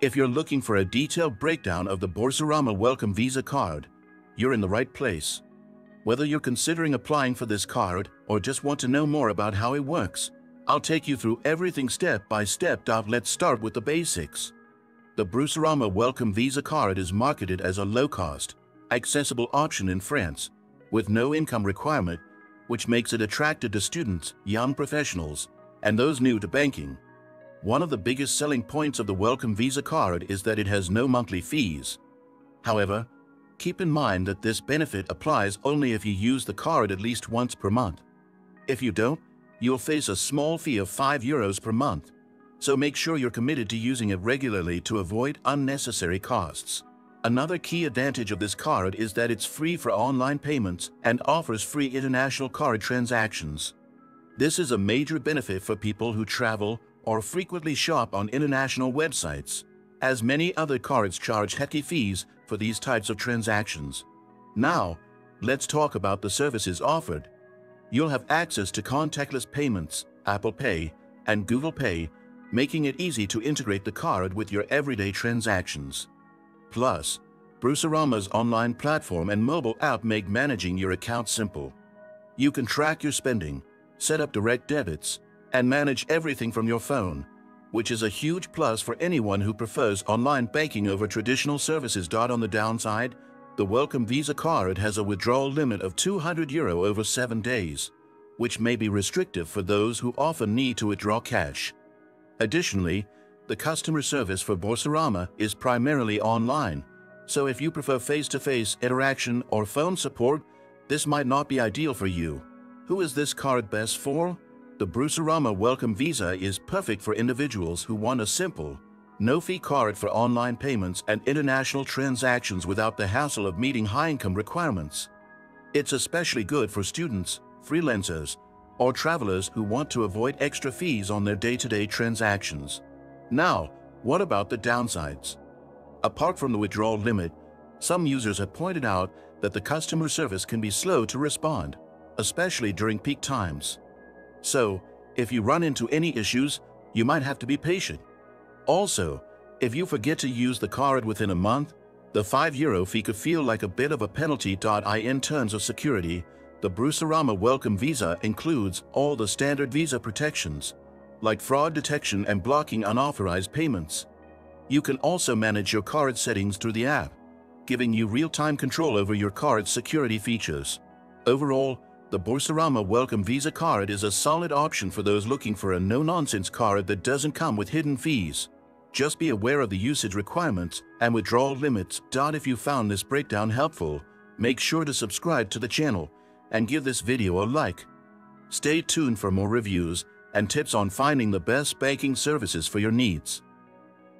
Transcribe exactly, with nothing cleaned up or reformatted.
If you're looking for a detailed breakdown of the Boursorama Welcome Visa card, you're in the right place. Whether you're considering applying for this card or just want to know more about how it works, I'll take you through everything step by step. Let's start with the basics. The Boursorama Welcome Visa card is marketed as a low-cost, accessible option in France, with no income requirement, which makes it attractive to students, young professionals, and those new to banking. One of the biggest selling points of the Welcome Visa card is that it has no monthly fees. However, keep in mind that this benefit applies only if you use the card at least once per month. If you don't, you'll face a small fee of five euros per month. So make sure you're committed to using it regularly to avoid unnecessary costs. Another key advantage of this card is that it's free for online payments and offers free international card transactions. This is a major benefit for people who travel or frequently shop on international websites, as many other cards charge hefty fees for these types of transactions. Now, let's talk about the services offered. You'll have access to contactless payments, Apple Pay and Google Pay, making it easy to integrate the card with your everyday transactions. Plus, Boursorama's online platform and mobile app make managing your account simple. You can track your spending, set up direct debits, and manage everything from your phone, which is a huge plus for anyone who prefers online banking over traditional services. On the downside, the Welcome Visa card has a withdrawal limit of two hundred euro over seven days, which may be restrictive for those who often need to withdraw cash. Additionally, the customer service for Boursorama is primarily online, so if you prefer face-to-face interaction or phone support, this might not be ideal for you. Who is this card best for? The Boursorama Welcome Visa is perfect for individuals who want a simple, no-fee card for online payments and international transactions without the hassle of meeting high-income requirements. It's especially good for students, freelancers, or travelers who want to avoid extra fees on their day-to-day transactions. Now, what about the downsides? Apart from the withdrawal limit, some users have pointed out that the customer service can be slow to respond, especially during peak times. So, if you run into any issues, you might have to be patient. Also, if you forget to use the card within a month, the five euro fee could feel like a bit of a penalty. In terms of security, the Boursorama Welcome Visa includes all the standard Visa protections, like fraud detection and blocking unauthorized payments. You can also manage your card settings through the app, giving you real-time control over your card's security features. Overall, the Boursorama Welcome Visa card is a solid option for those looking for a no-nonsense card that doesn't come with hidden fees. Just be aware of the usage requirements and withdrawal limits. If you found this breakdown helpful, make sure to subscribe to the channel and give this video a like. Stay tuned for more reviews and tips on finding the best banking services for your needs.